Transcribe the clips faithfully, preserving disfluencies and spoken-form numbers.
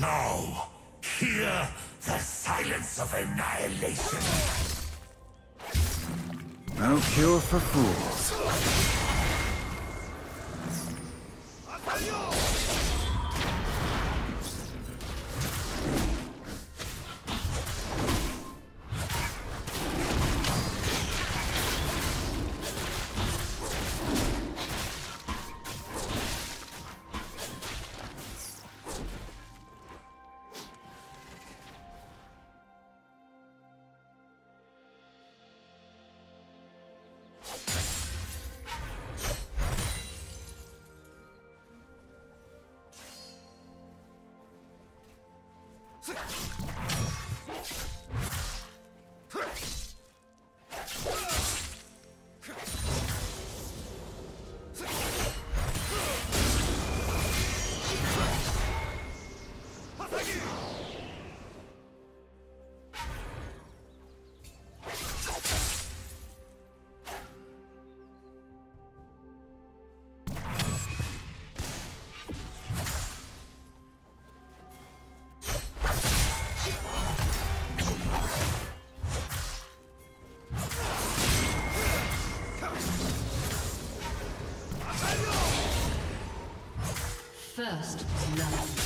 Now, hear the silence of annihilation. No cure for fools. First love.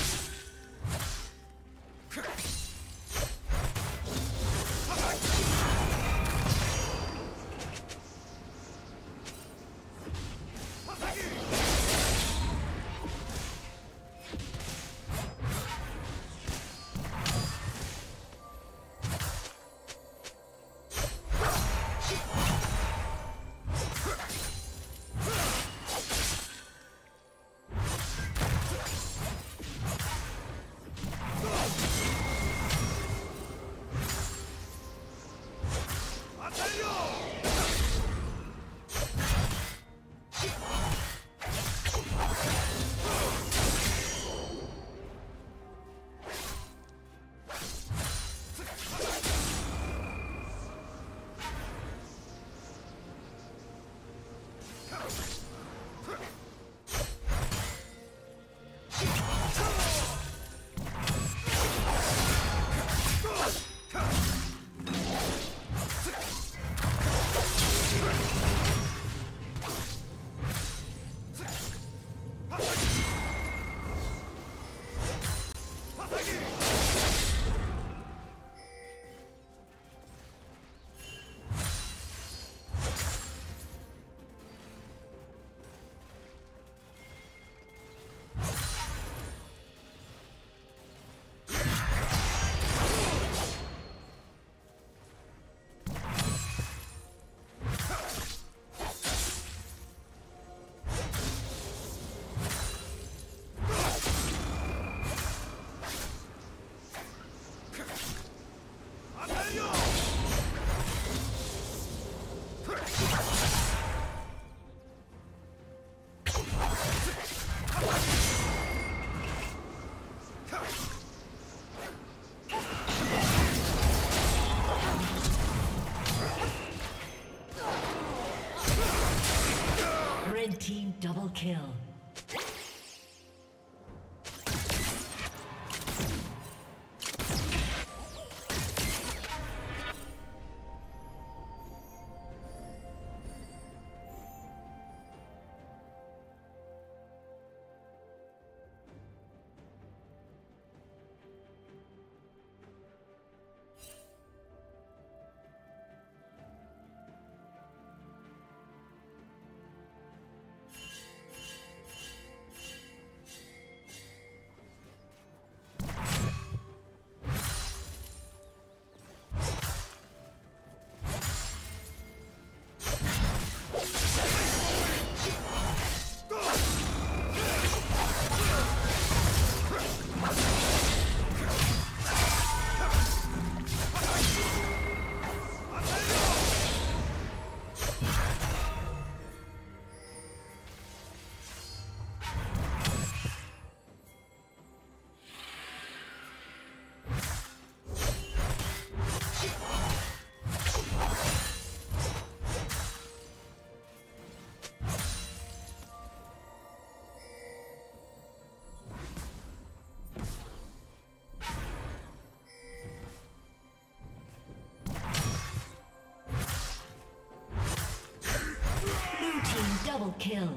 kill.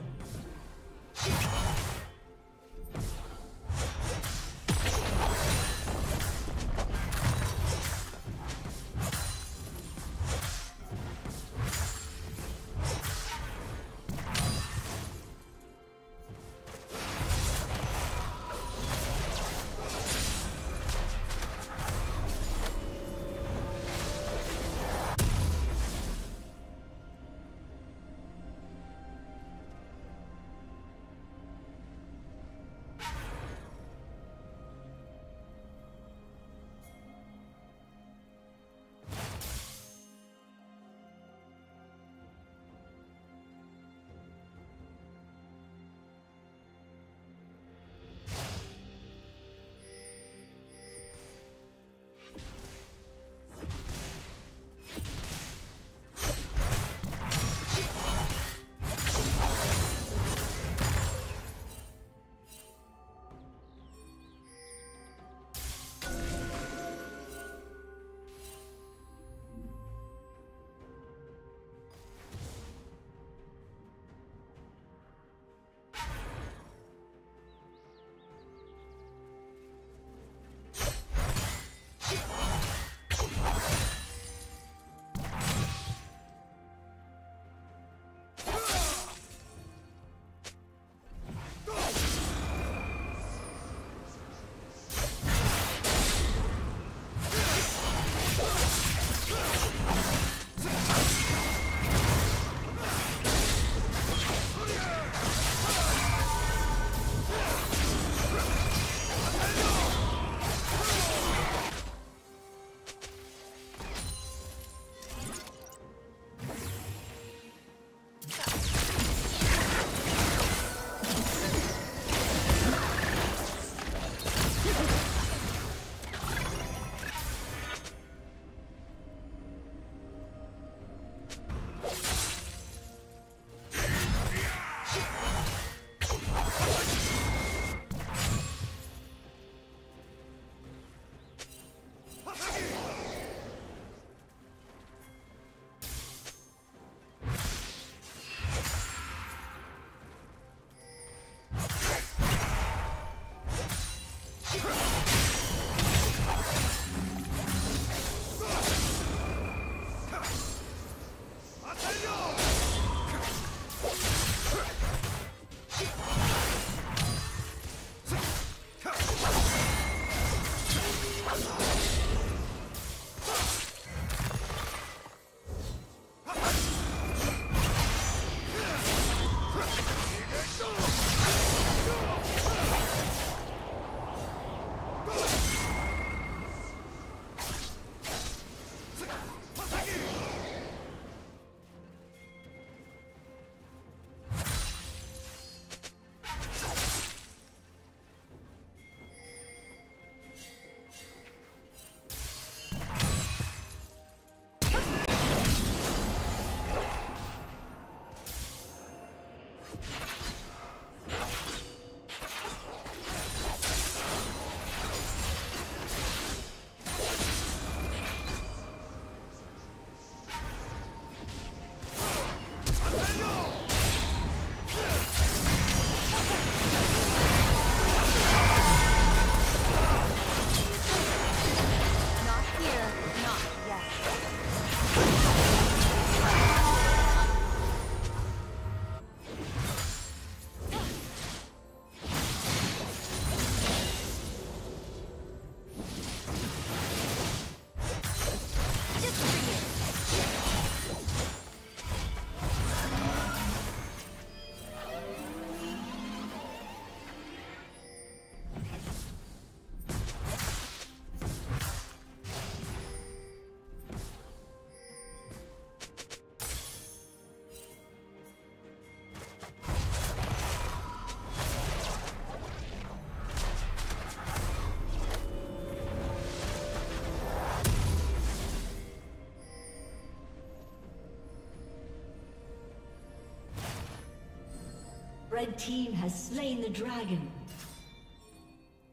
Red team has slain the dragon.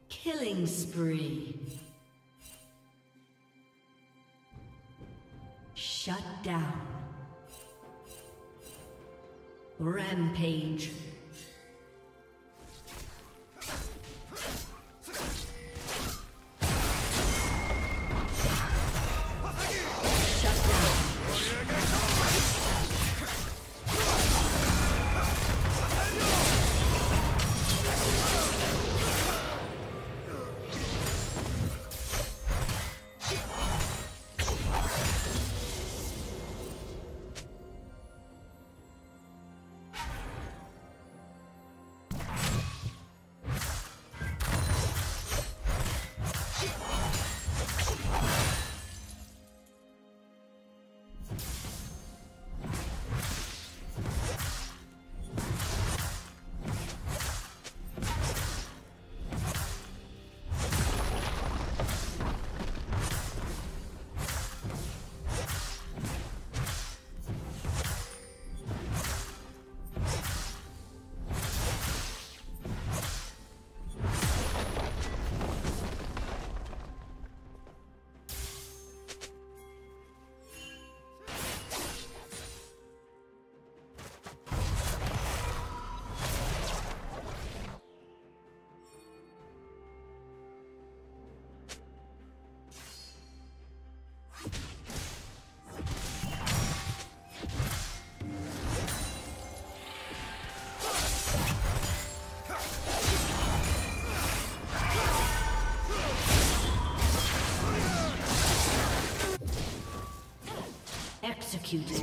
Killing spree. Shut down. Rampage. Executed.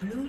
Blue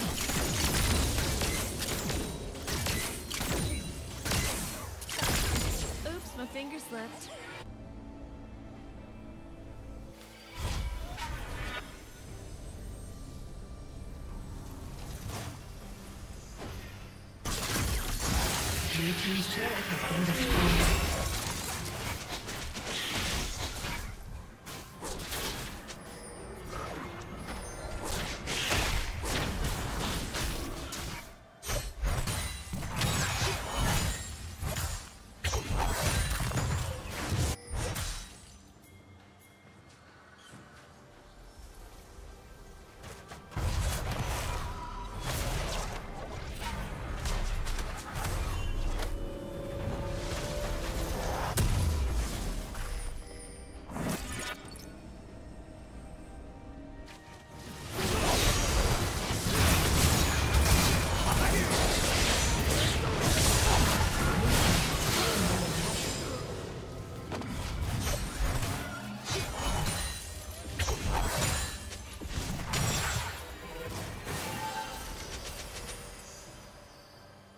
He's trying to get the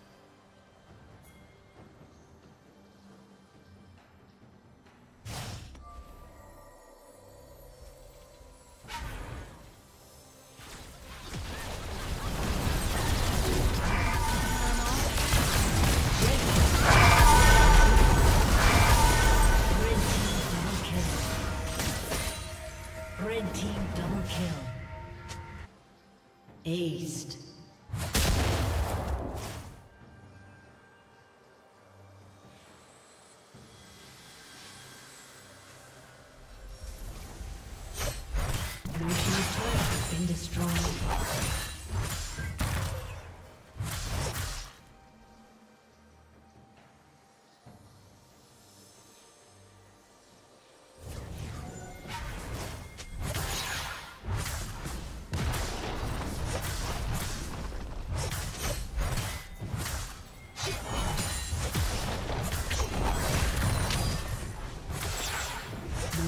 Aced. Blue team's turret has been destroyed.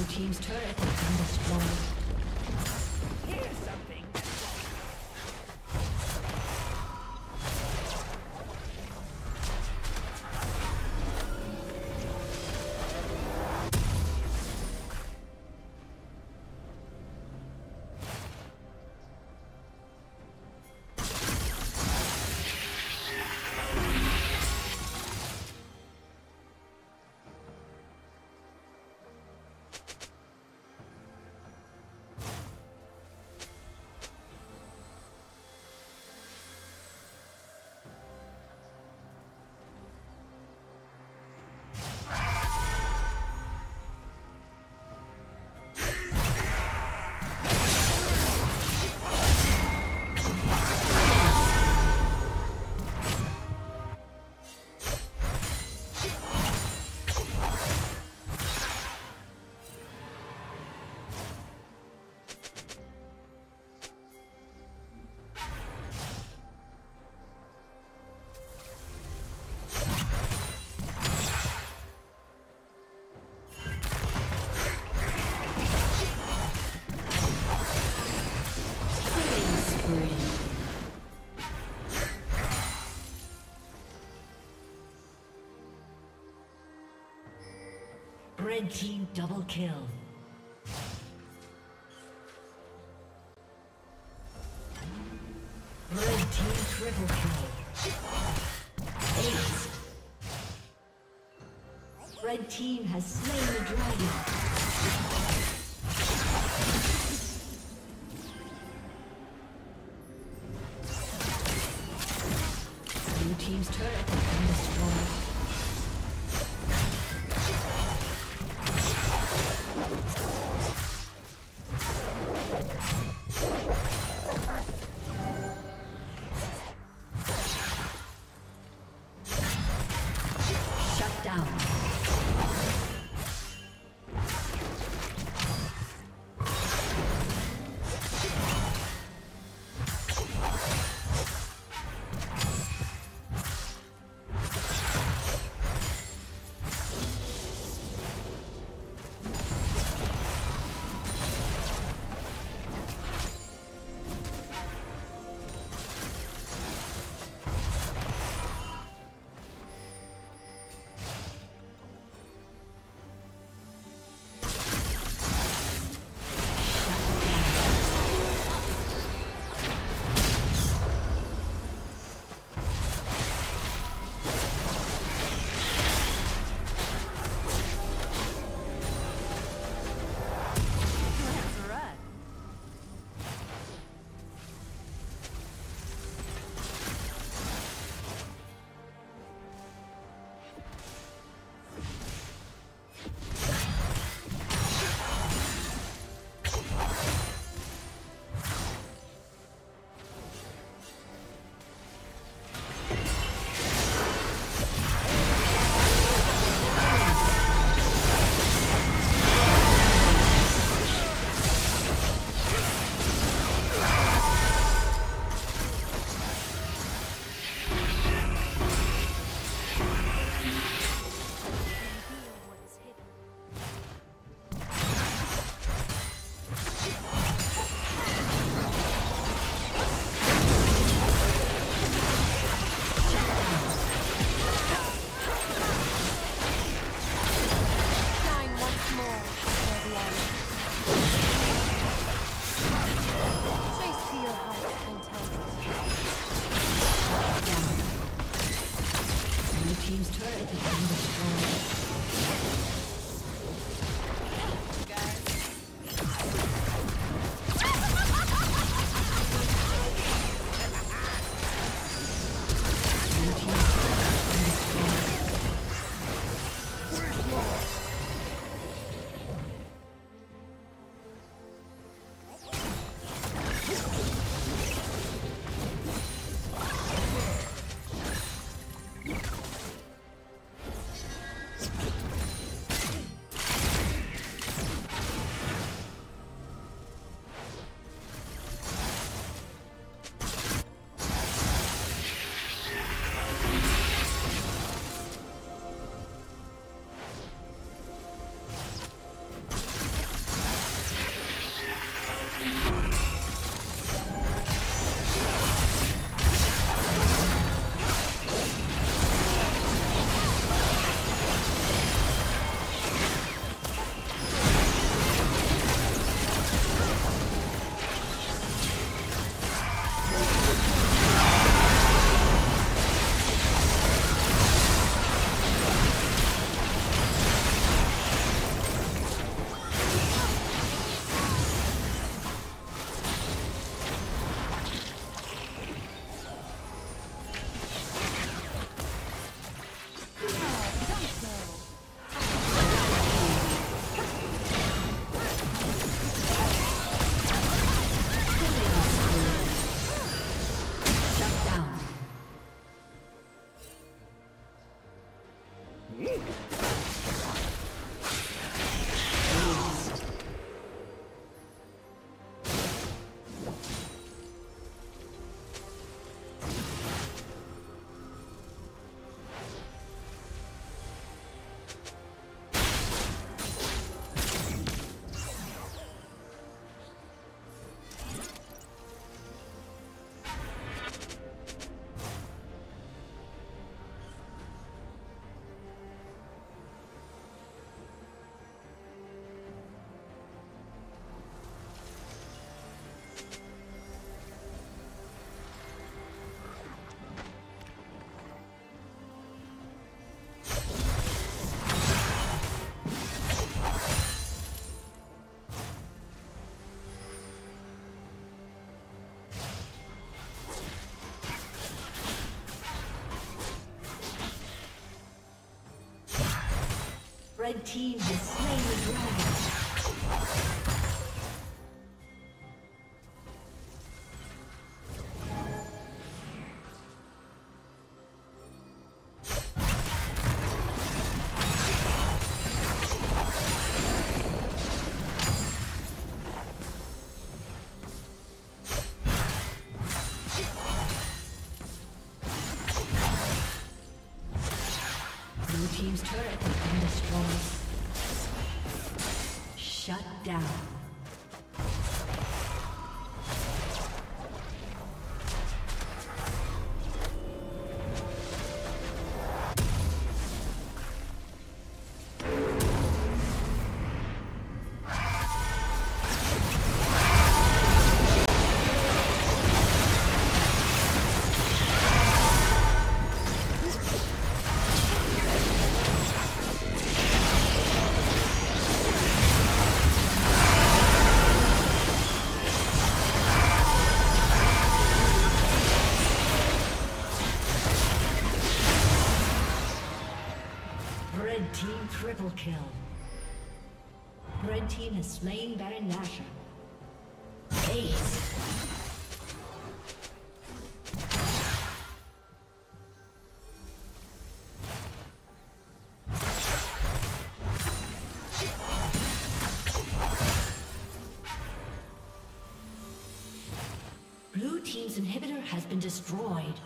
Team's turret has been destroyed. Red team double kill. Red team triple kill. Ace. Red team has slain the dragon. Team's turret has been destroyed. Red team has slain the dragon. Team's turret has been destroyed. Shut down. Team triple kill. Red team has slain Baron Nashor. Ace. Blue team's inhibitor has been destroyed.